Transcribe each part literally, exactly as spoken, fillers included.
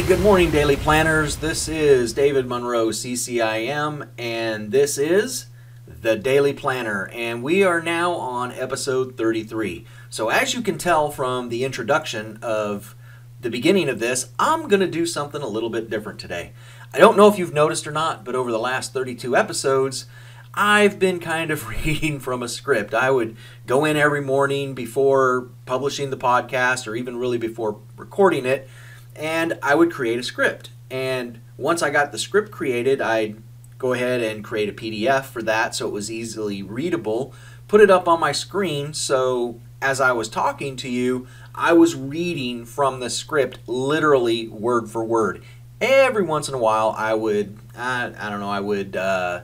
Hey, good morning, Daily Planners. This is David Monroe, C C I M, and this is The Daily Planner, and we are now on episode thirty-three. So as you can tell from the introduction of the beginning of this, I'm going to do something a little bit different today. I don't know if you've noticed or not, but over the last thirty-two episodes, I've been kind of reading from a script. I would go in every morning before publishing the podcast, or even really before recording it, and I would create a script. And once I got the script created, I'd go ahead and create a P D F for that so it was easily readable, put it up on my screen so as I was talking to you, I was reading from the script literally word for word. Every once in a while, I would, I, I don't know, I would uh,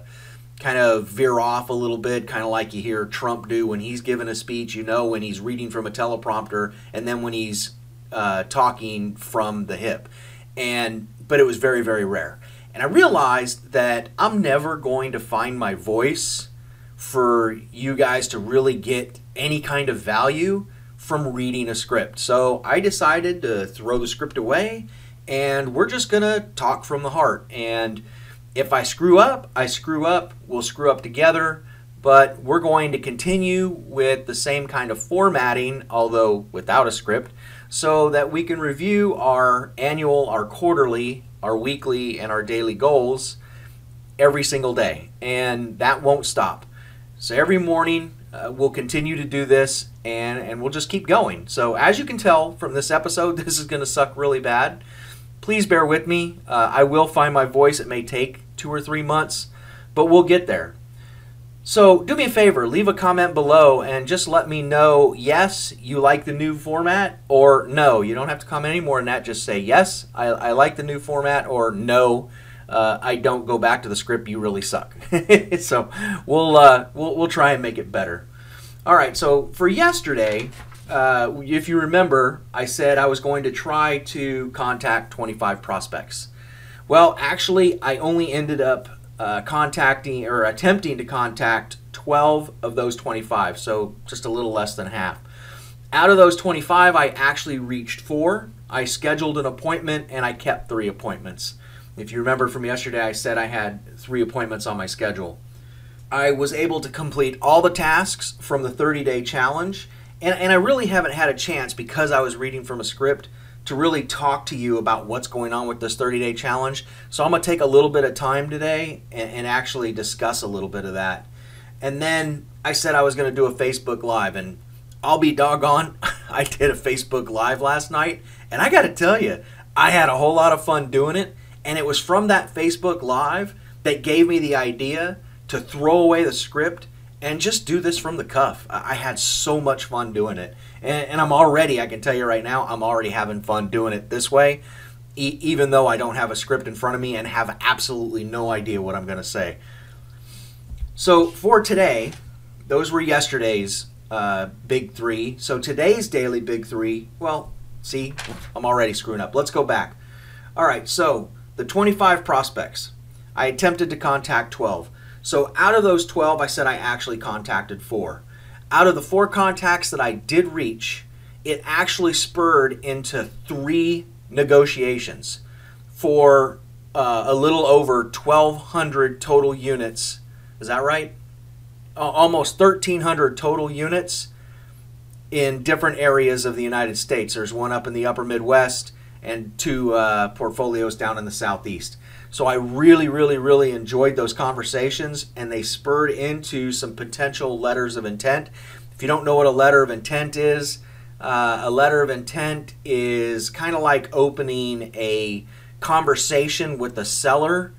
kind of veer off a little bit, kind of like you hear Trump do when he's giving a speech, you know, when he's reading from a teleprompter and then when he's Uh, talking from the hip, and but it was very very rare. And I realized that I'm never going to find my voice for you guys to really get any kind of value from reading a script. So I decided to throw the script away, and we're just gonna talk from the heart. And if I screw up, I screw up, we'll screw up together, but we're going to continue with the same kind of formatting, although without a script, so that we can review our annual, our quarterly, our weekly, and our daily goals every single day. And that won't stop. So every morning, uh, we'll continue to do this, and, and we'll just keep going. So as you can tell from this episode, this is going to suck really bad. Please bear with me. Uh, I will find my voice. It may take two or three months, but we'll get there. So do me a favor, leave a comment below and just let me know, yes, you like the new format, or no. You don't have to comment any more than that. Just say, yes, I, I like the new format, or no, uh, I don't go back to the script. You really suck. So we'll, uh, we'll, we'll try and make it better. All right, so for yesterday, uh, if you remember, I said I was going to try to contact twenty-five prospects. Well, actually, I only ended up Uh, contacting or attempting to contact twelve of those twenty-five, so just a little less than half. Out of those twenty-five, I actually reached four. I scheduled an appointment and I kept three appointments. If you remember from yesterday, I said I had three appointments on my schedule. I was able to complete all the tasks from the thirty-day challenge, and, and I really haven't had a chance, because I was reading from a script, to really talk to you about what's going on with this thirty-day challenge. So I'm going to take a little bit of time today and, and actually discuss a little bit of that. And then I said I was going to do a Facebook Live, and I'll be doggone, I did a Facebook Live last night, and I got to tell you, I had a whole lot of fun doing it, and it was from that Facebook Live that gave me the idea to throw away the script and just do this from the cuff. I had so much fun doing it. And, and I'm already, I can tell you right now, I'm already having fun doing it this way, e even though I don't have a script in front of me and have absolutely no idea what I'm going to say. So for today, those were yesterday's uh, big three. So today's daily big three, well, see, I'm already screwing up. Let's go back. All right, so the twenty-five prospects. I attempted to contact twelve. So out of those twelve, I said I actually contacted four. Out of the four contacts that I did reach, it actually spurred into three negotiations for uh, a little over twelve hundred total units. Is that right? Uh, almost thirteen hundred total units in different areas of the United States. There's one up in the upper Midwest and two uh, portfolios down in the Southeast. So I really, really, really enjoyed those conversations, and they spurred into some potential letters of intent. If you don't know what a letter of intent is, uh, a letter of intent is kind of like opening a conversation with the seller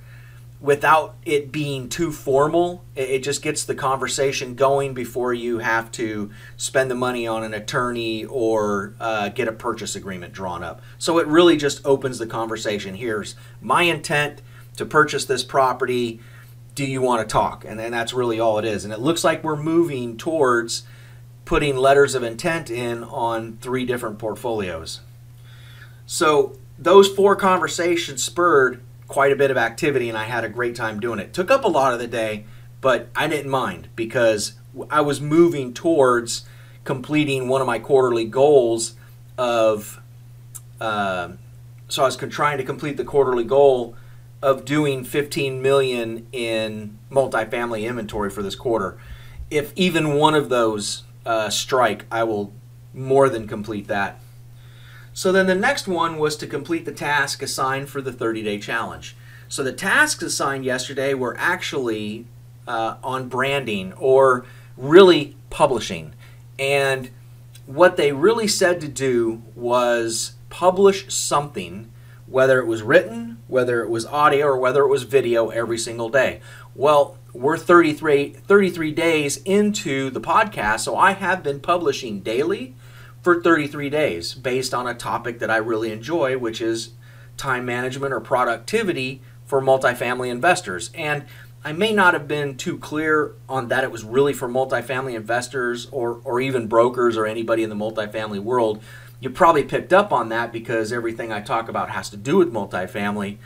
without it being too formal. It just gets the conversation going before you have to spend the money on an attorney or uh, get a purchase agreement drawn up. So it really just opens the conversation. Here's my intent to purchase this property. Do you want to talk? And, and that's really all it is. And it looks like we're moving towards putting letters of intent in on three different portfolios. So those four conversations spurred quite a bit of activity, and I had a great time doing it. Took up a lot of the day, but I didn't mind because I was moving towards completing one of my quarterly goals of uh, so I was trying to complete the quarterly goal of doing fifteen million in multifamily inventory for this quarter. If even one of those uh, strike, I will more than complete that. So then the next one was to complete the task assigned for the thirty day challenge. So the tasks assigned yesterday were actually uh, on branding, or really publishing. And what they really said to do was publish something, whether it was written, whether it was audio, or whether it was video, every single day. Well, we're thirty-three, thirty-three days into the podcast, so I have been publishing daily for thirty-three days based on a topic that I really enjoy, which is time management or productivity for multifamily investors. And I may not have been too clear on that it was really for multifamily investors or, or even brokers or anybody in the multifamily world. You probably picked up on that because everything I talk about has to do with multifamily.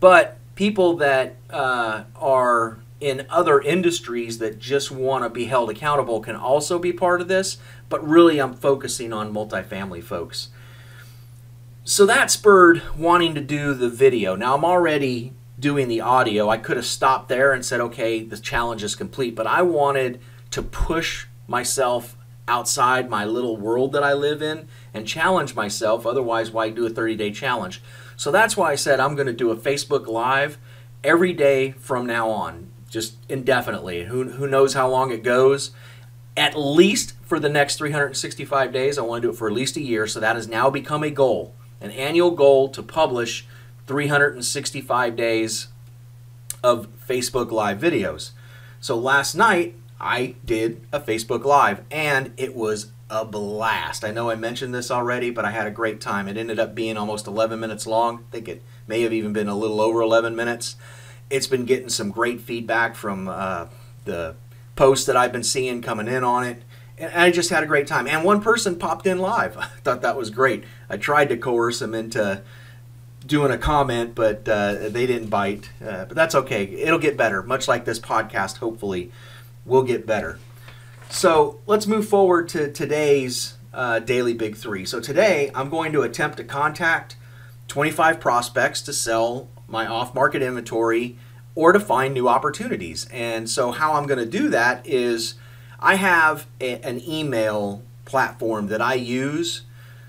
But people that uh, are in other industries that just want to be held accountable can also be part of this. But really, I'm focusing on multifamily folks. So that spurred wanting to do the video. Now, I'm already doing the audio. I could have stopped there and said, okay, the challenge is complete. But I wanted to push myself outside my little world that I live in and challenge myself. Otherwise, why do a thirty day challenge? So that's why I said I'm going to do a Facebook Live every day from now on, just indefinitely. Who, who knows how long it goes? At least for the next three hundred sixty-five days. I want to do it for at least a year. So that has now become a goal, an annual goal, to publish three hundred sixty-five days of Facebook Live videos. So last night, I did a Facebook Live, and it was a blast. I know I mentioned this already, but I had a great time. It ended up being almost eleven minutes long. I think it may have even been a little over eleven minutes. It's been getting some great feedback from uh, the posts that I've been seeing coming in on it. And I just had a great time. And one person popped in live. I thought that was great. I tried to coerce him into doing a comment, but uh, they didn't bite. Uh, but that's okay. It'll get better, much like this podcast, hopefully. We'll get better. So let's move forward to today's uh, Daily Big Three. So today I'm going to attempt to contact twenty-five prospects to sell my off-market inventory or to find new opportunities. And so how I'm going to do that is I have a, an email platform that I use.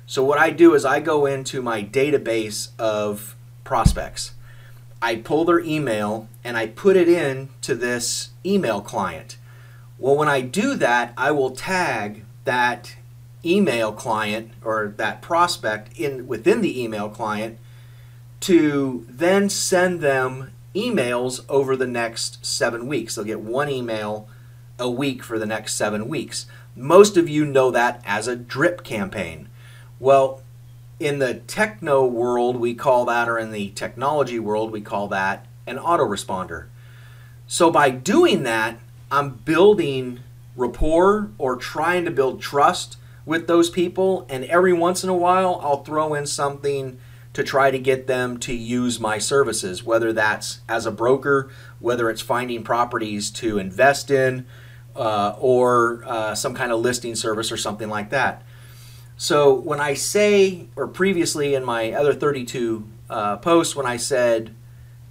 So what I do is I go into my database of prospects. I pull their email and I put it in to this email client. Well, when I do that, I will tag that email client or that prospect in within the email client to then send them emails over the next seven weeks. They'll get one email a week for the next seven weeks. Most of you know that as a drip campaign. Well, in the techno world, we call that, or in the technology world, we call that an autoresponder. So by doing that, I'm building rapport or trying to build trust with those people. And every once in a while, I'll throw in something to try to get them to use my services, whether that's as a broker, whether it's finding properties to invest in, uh, or uh, some kind of listing service or something like that. So when I say, or previously in my other thirty-two uh, posts, when I said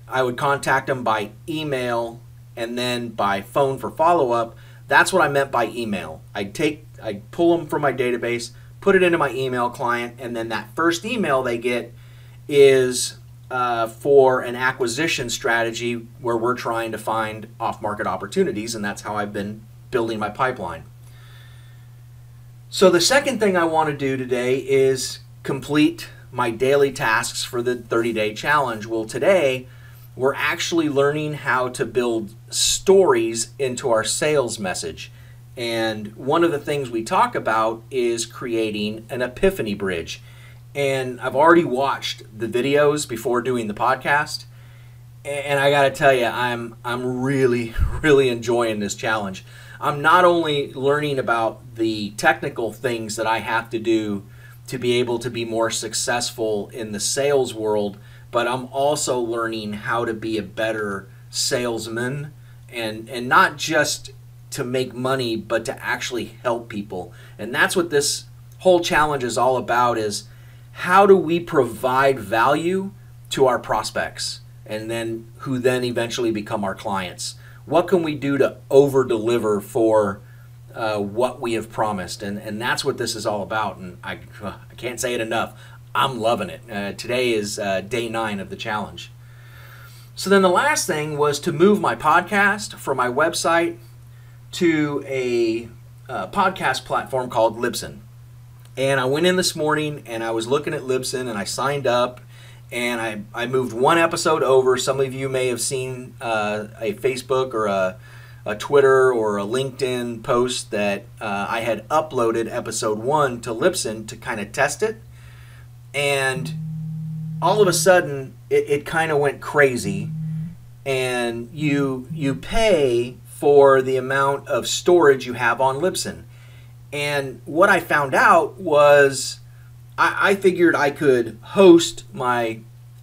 I would contact them by email and then by phone for follow-up, that's what I meant by email. I'd take, I'd pull them from my database, put it into my email client, and then that first email they get is uh, for an acquisition strategy where we're trying to find off-market opportunities, and that's how I've been building my pipeline. So the second thing I want to do today is complete my daily tasks for the thirty day challenge. Well, today, we're actually learning how to build stories into our sales message. And one of the things we talk about is creating an epiphany bridge. And I've already watched the videos before doing the podcast. And I got to tell you, I'm, I'm really, really enjoying this challenge. I'm not only learning about the technical things that I have to do to be able to be more successful in the sales world, but I'm also learning how to be a better salesman, and, and not just to make money, but to actually help people. And that's what this whole challenge is all about, is how do we provide value to our prospects and then who then eventually become our clients? What can we do to over deliver for uh, what we have promised? And, and that's what this is all about. And I, I can't say it enough. I'm loving it. Uh, today is uh, day nine of the challenge. So then the last thing was to move my podcast from my website to a uh, podcast platform called Libsyn. And I went in this morning and I was looking at Libsyn and I signed up and I, I moved one episode over. Some of you may have seen uh, a Facebook or a, a Twitter or a LinkedIn post that uh, I had uploaded episode one to Libsyn to kind of test it. And all of a sudden, it, it kind of went crazy. And you, you pay for the amount of storage you have on Libsyn. And what I found out was I, I figured I could host my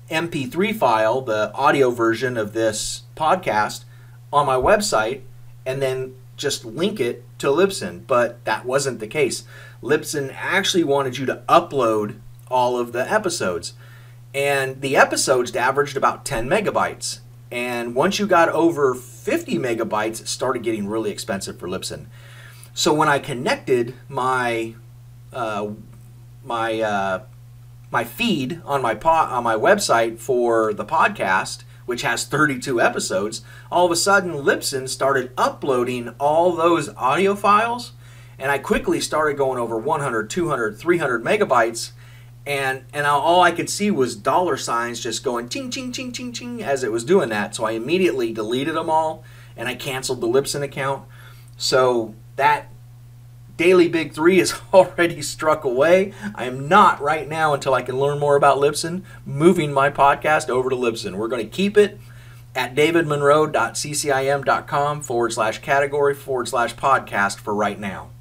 M P three file, the audio version of this podcast, on my website and then just link it to Libsyn. But that wasn't the case. Libsyn actually wanted you to upload all of the episodes. And the episodes averaged about ten megabytes. And once you got over fifty megabytes, it started getting really expensive for Libsyn. So when I connected my uh, my uh, my feed on my pod, on my website for the podcast, which has thirty-two episodes, all of a sudden Libsyn started uploading all those audio files, and I quickly started going over one hundred, two hundred, three hundred megabytes, and and all I could see was dollar signs just going ting ting ting ting ting as it was doing that. So I immediately deleted them all, and I canceled the Libsyn account. So that daily big three is already struck away. I am not right now, until I can learn more about Libsyn, moving my podcast over to Libsyn. We're going to keep it at davidmonroe.ccim.com forward slash category forward slash podcast for right now.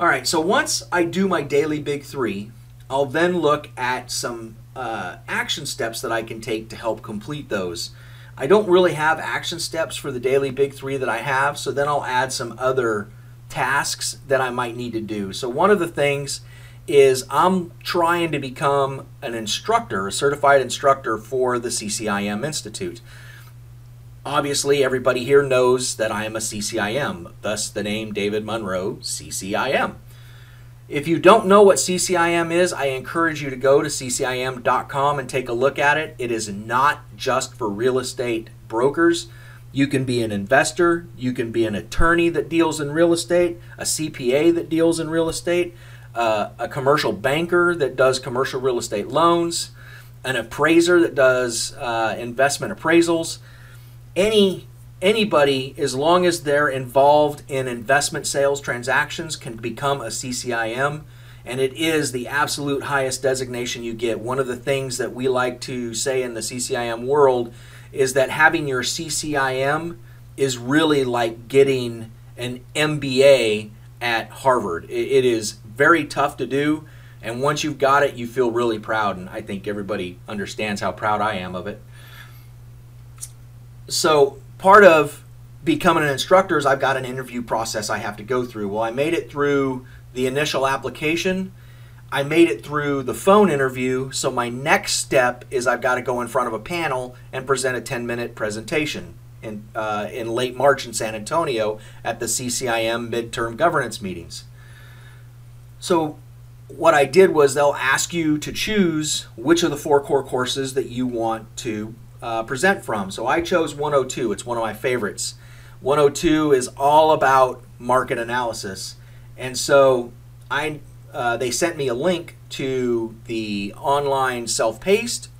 All right, so once I do my daily big three, I'll then look at some uh, action steps that I can take to help complete those. I don't really have action steps for the daily big three that I have, so then I'll add some other tasks that I might need to do. So one of the things is I'm trying to become an instructor, a certified instructor for the C C I M Institute. Obviously, everybody here knows that I am a C C I M, thus the name David Monroe, C C I M. If you don't know what C C I M is, I encourage you to go to C C I M dot com and take a look at it. It is not just for real estate brokers. You can be an investor. You can be an attorney that deals in real estate, a C P A that deals in real estate, uh, a commercial banker that does commercial real estate loans, an appraiser that does uh, investment appraisals. Any Anybody, as long as they're involved in investment sales transactions, can become a C C I M, and it is the absolute highest designation you get. One of the things that we like to say in the C C I M world is that having your C C I M is really like getting an M B A at Harvard. It is very tough to do, and once you've got it, you feel really proud, and I think everybody understands how proud I am of it. So part of becoming an instructor is I've got an interview process I have to go through. Well, I made it through the initial application. I made it through the phone interview. So my next step is I've got to go in front of a panel and present a ten-minute presentation in, uh, in late March in San Antonio at the C C I M midterm governance meetings. So what I did was they'll ask you to choose which of the four core courses that you want to Uh, present from. So I chose one oh two. It's one of my favorites. one oh two is all about market analysis. And so I uh, they sent me a link to the online self-paced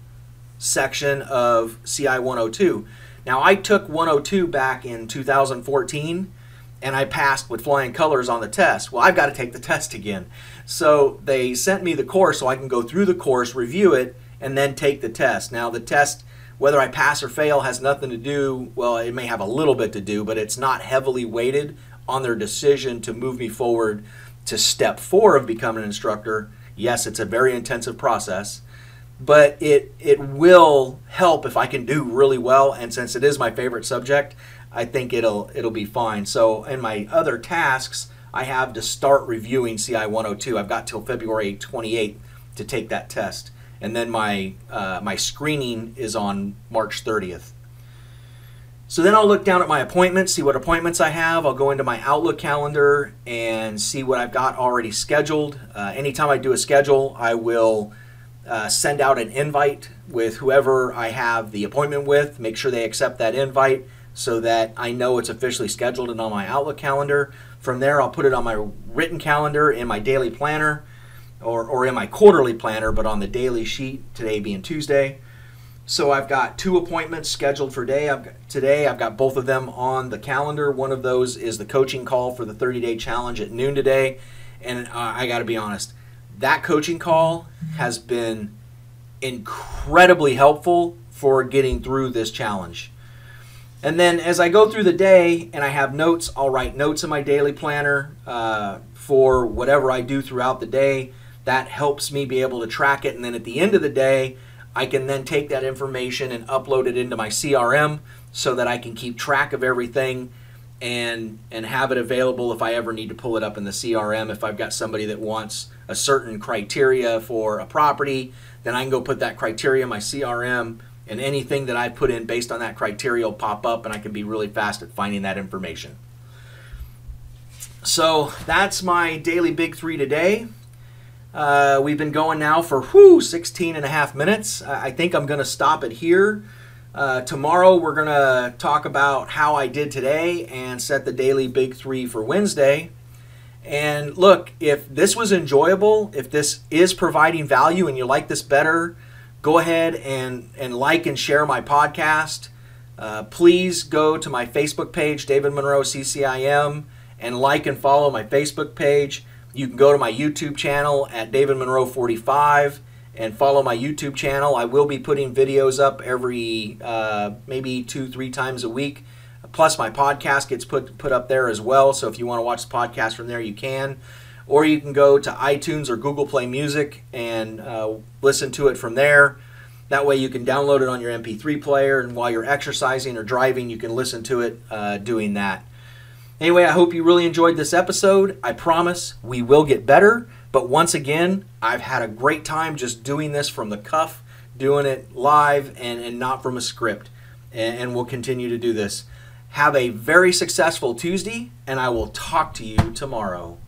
section of C I one oh two. Now I took one oh two back in two thousand fourteen and I passed with flying colors on the test. Well, I've got to take the test again. So they sent me the course so I can go through the course, review it, and then take the test. Now the test, whether I pass or fail, has nothing to do, well, it may have a little bit to do, but it's not heavily weighted on their decision to move me forward to step four of becoming an instructor. Yes, it's a very intensive process, but it, it will help if I can do really well. And since it is my favorite subject, I think it'll, it'll be fine. So in my other tasks, I have to start reviewing C I one oh two. I've got till February twenty-eighth to take that test. And then my, uh, my screening is on March thirtieth. So then I'll look down at my appointments, see what appointments I have. I'll go into my Outlook calendar and see what I've got already scheduled. Uh, anytime I do a schedule, I will uh, send out an invite with whoever I have the appointment with, make sure they accept that invite so that I know it's officially scheduled and on my Outlook calendar. From there, I'll put it on my written calendar in my daily planner or, or in my quarterly planner, but on the daily sheet, today being Tuesday. So I've got two appointments scheduled for day. I've got, today I've got both of them on the calendar. One of those is the coaching call for the thirty-day challenge at noon today. And uh, I got to be honest, that coaching call has been incredibly helpful for getting through this challenge. And then as I go through the day and I have notes, I'll write notes in my daily planner uh, for whatever I do throughout the day. That helps me be able to track it. And then at the end of the day, I can then take that information and upload it into my C R M so that I can keep track of everything and and have it available if I ever need to pull it up in the C R M. If I've got somebody that wants a certain criteria for a property, then I can go put that criteria in my C R M, and anything that I put in based on that criteria will pop up, and I can be really fast at finding that information. So that's my daily big three today. Uh, we've been going now for whew, sixteen and a half minutes. I think I'm going to stop it here. Uh, tomorrow we're going to talk about how I did today and set the daily big three for Wednesday. And look, if this was enjoyable, if this is providing value and you like this better, go ahead and, and like and share my podcast. Uh, please go to my Facebook page, David Monroe C C I M, and like and follow my Facebook page. You can go to my YouTube channel at David Monroe forty-five and follow my YouTube channel. I will be putting videos up every uh, maybe two, three times a week. Plus my podcast gets put, put up there as well. So if you want to watch the podcast from there, you can. Or you can go to iTunes or Google Play Music and uh, listen to it from there. That way you can download it on your M P three player, and while you're exercising or driving, you can listen to it uh, doing that. Anyway, I hope you really enjoyed this episode. I promise we will get better. But once again, I've had a great time just doing this from the cuff, doing it live and, and not from a script. And, and we'll continue to do this. Have a very successful Tuesday, and I will talk to you tomorrow.